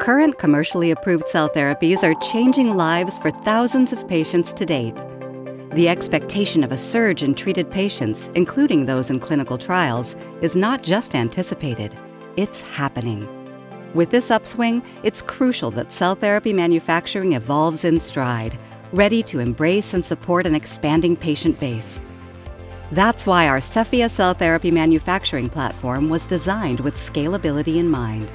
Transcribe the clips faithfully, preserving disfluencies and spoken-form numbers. Current commercially approved cell therapies are changing lives for thousands of patients to date. The expectation of a surge in treated patients, including those in clinical trials, is not just anticipated, it's happening. With this upswing, it's crucial that cell therapy manufacturing evolves in stride, ready to embrace and support an expanding patient base. That's why our Sefia cell therapy manufacturing platform was designed with scalability in mind.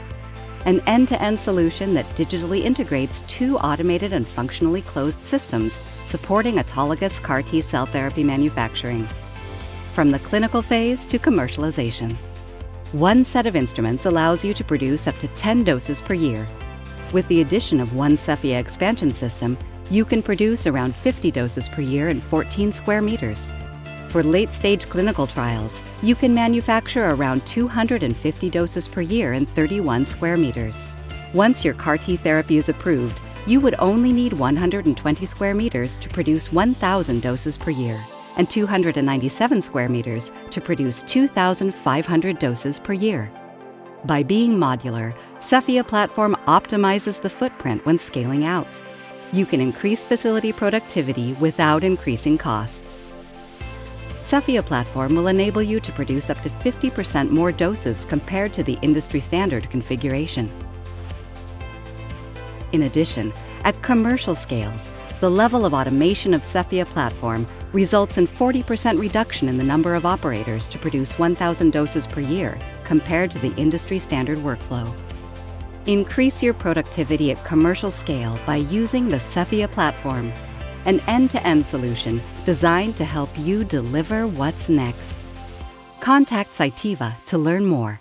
An end-to-end solution that digitally integrates two automated and functionally closed systems supporting autologous C A R T cell therapy manufacturing. From the clinical phase to commercialization, one set of instruments allows you to produce up to ten doses per year. With the addition of one Sefia expansion system, you can produce around fifty doses per year in fourteen square meters. For late-stage clinical trials, you can manufacture around two hundred fifty doses per year in thirty-one square meters. Once your C A R T therapy is approved, you would only need one hundred twenty square meters to produce one thousand doses per year and two hundred ninety-seven square meters to produce two thousand five hundred doses per year. By being modular, Sefia platform optimizes the footprint when scaling out. You can increase facility productivity without increasing costs. Sefia platform will enable you to produce up to fifty percent more doses compared to the industry standard configuration. In addition, at commercial scales, the level of automation of Sefia platform results in forty percent reduction in the number of operators to produce one thousand doses per year compared to the industry standard workflow. Increase your productivity at commercial scale by using the Sefia platform, an end-to-end solution designed to help you deliver what's next. Contact Cytiva to learn more.